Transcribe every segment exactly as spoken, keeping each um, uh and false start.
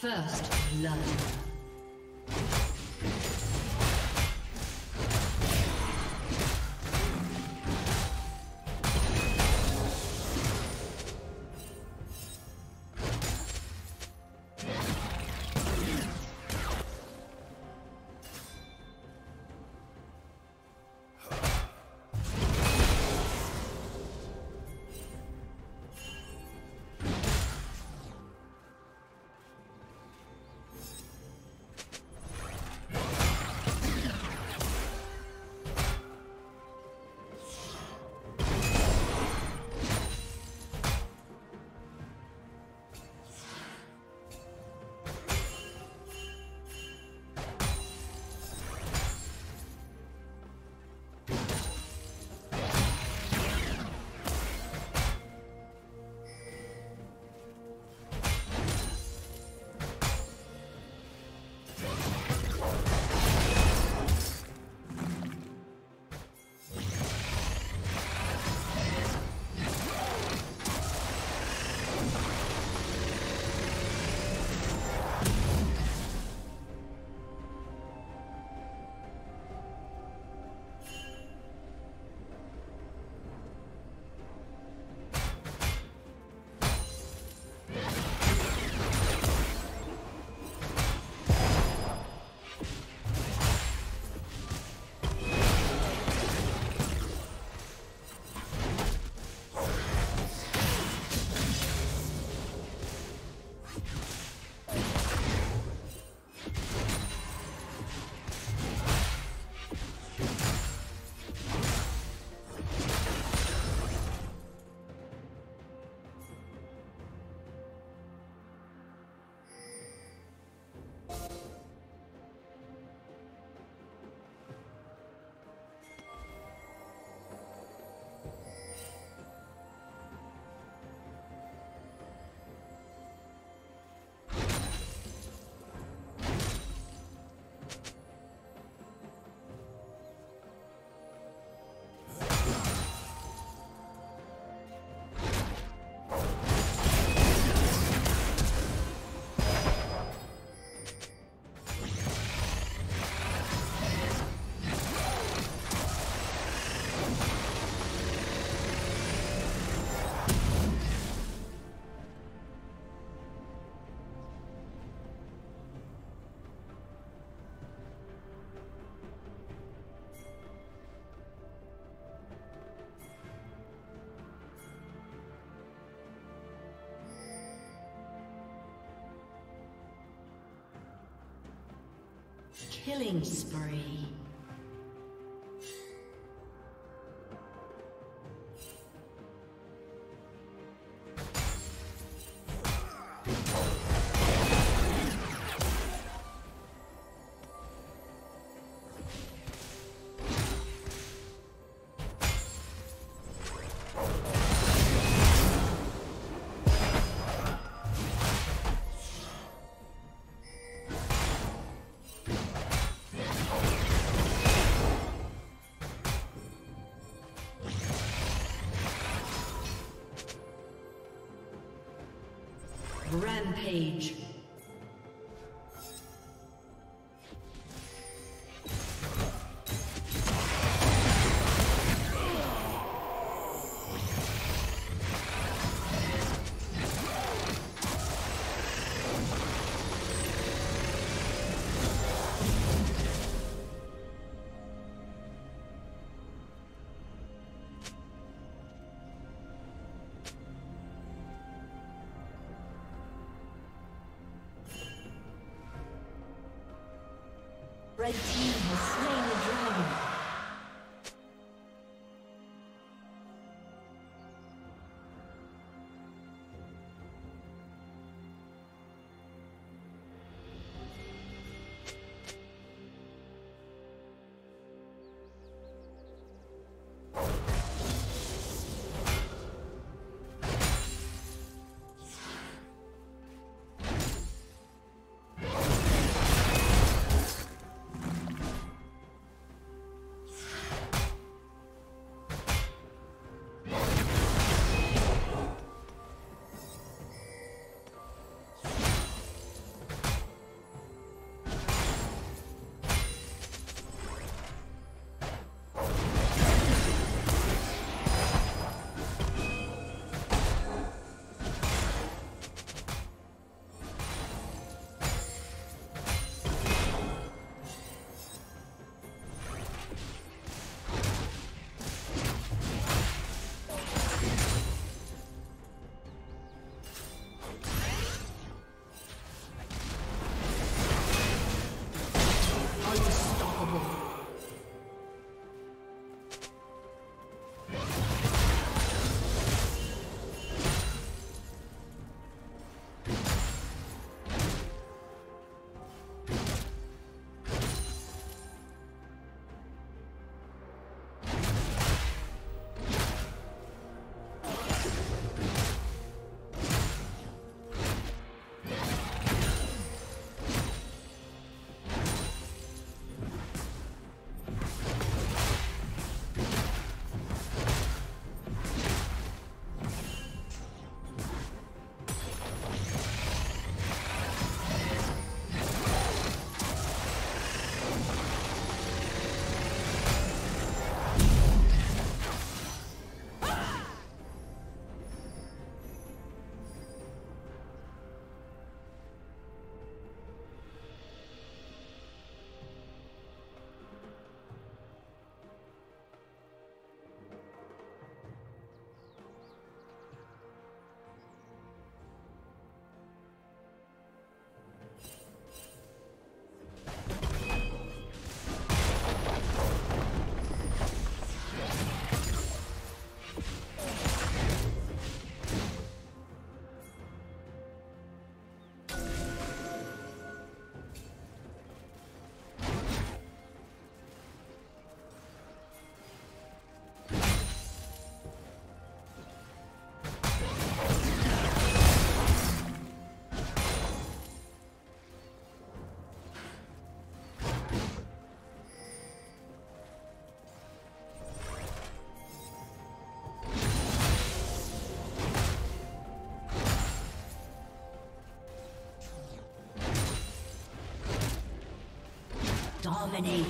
First love. Killing spree. Rampage. Red team has slain the dragon. Dominating.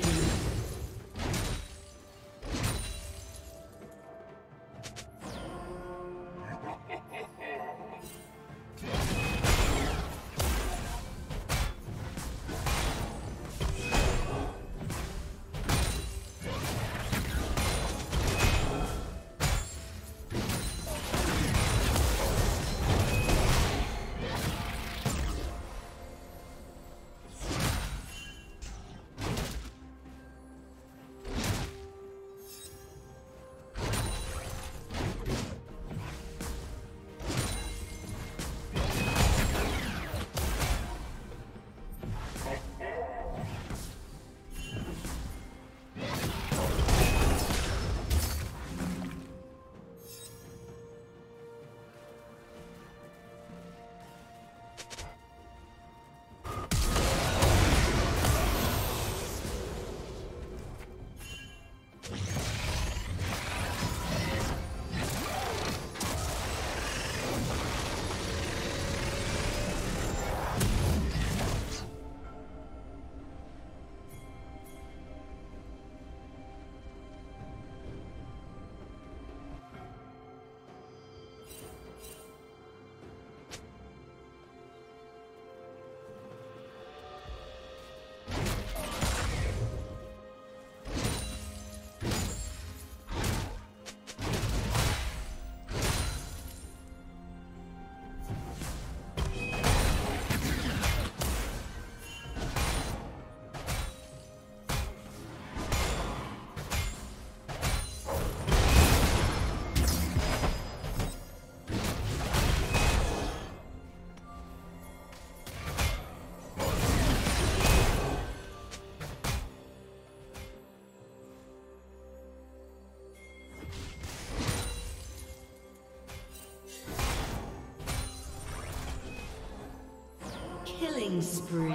Killing spree.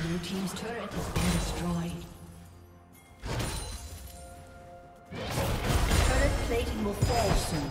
Blue team's turret has been destroyed. Plating will fall soon.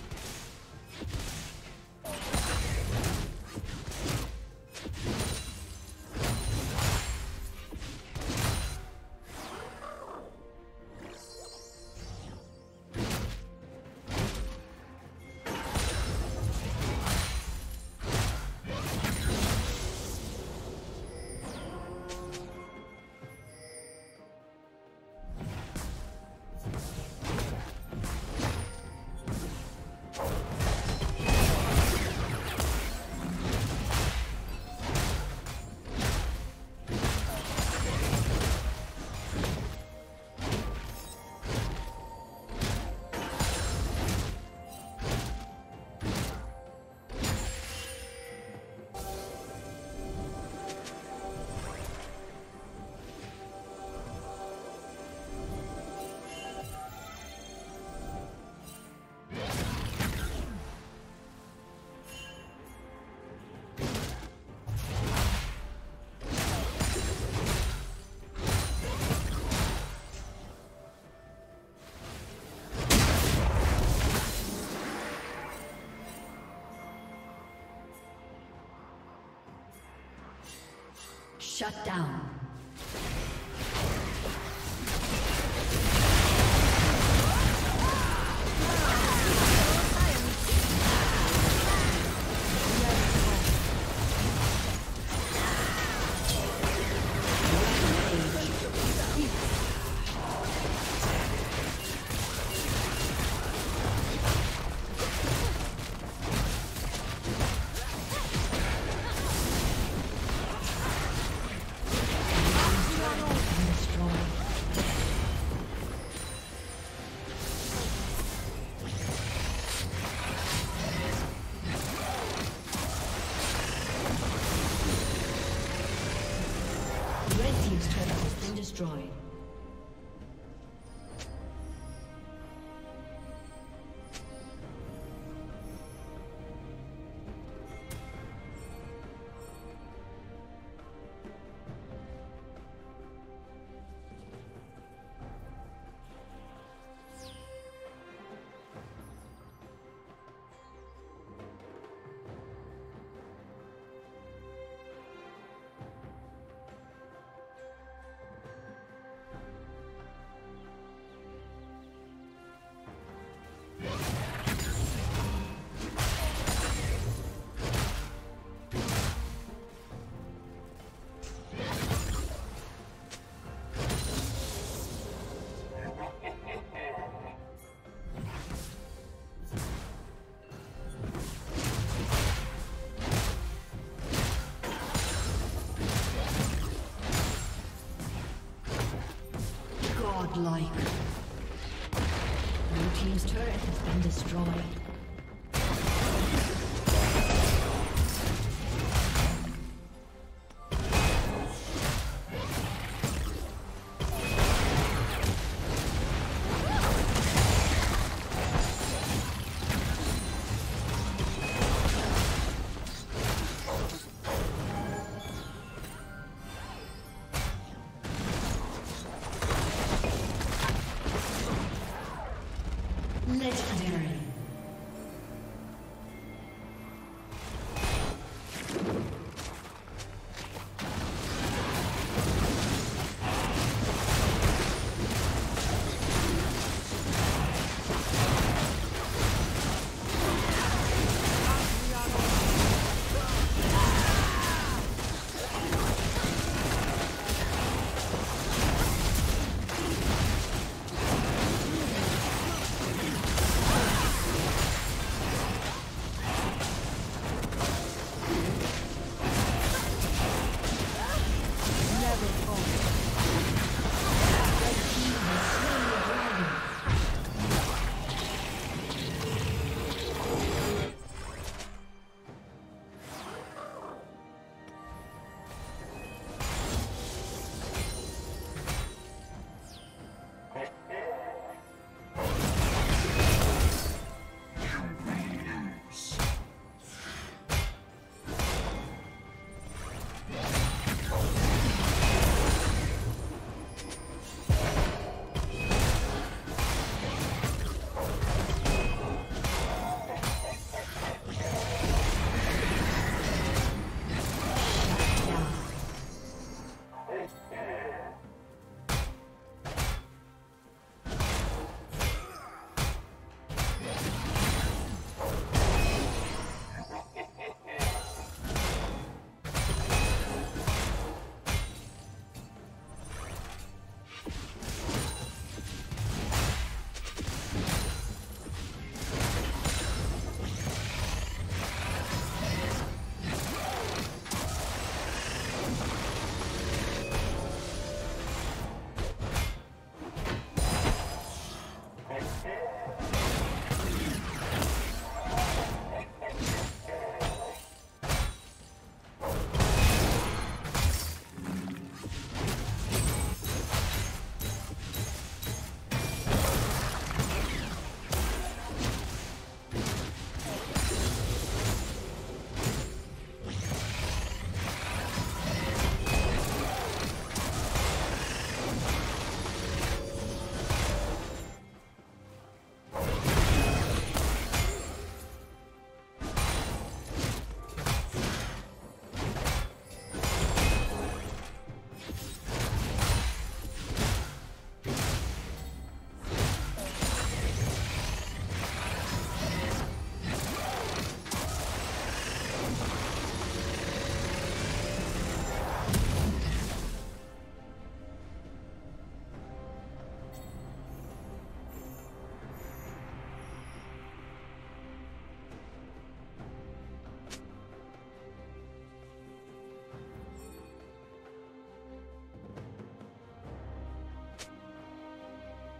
Shut down. Destroyed. Like. Blue team's turret has been destroyed. Legendary.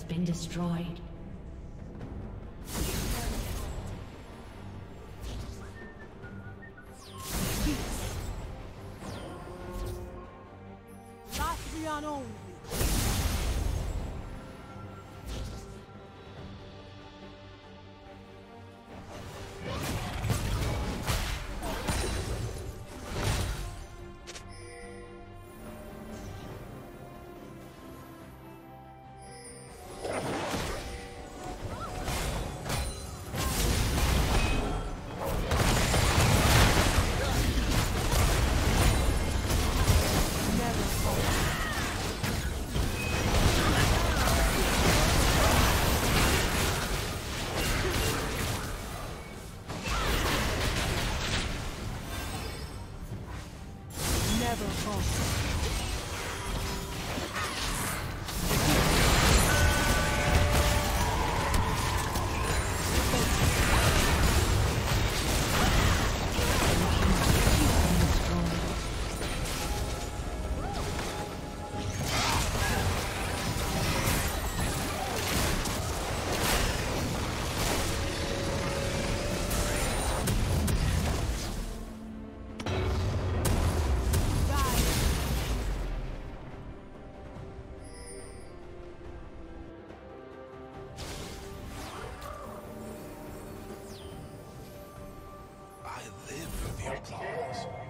has been destroyed. Applause.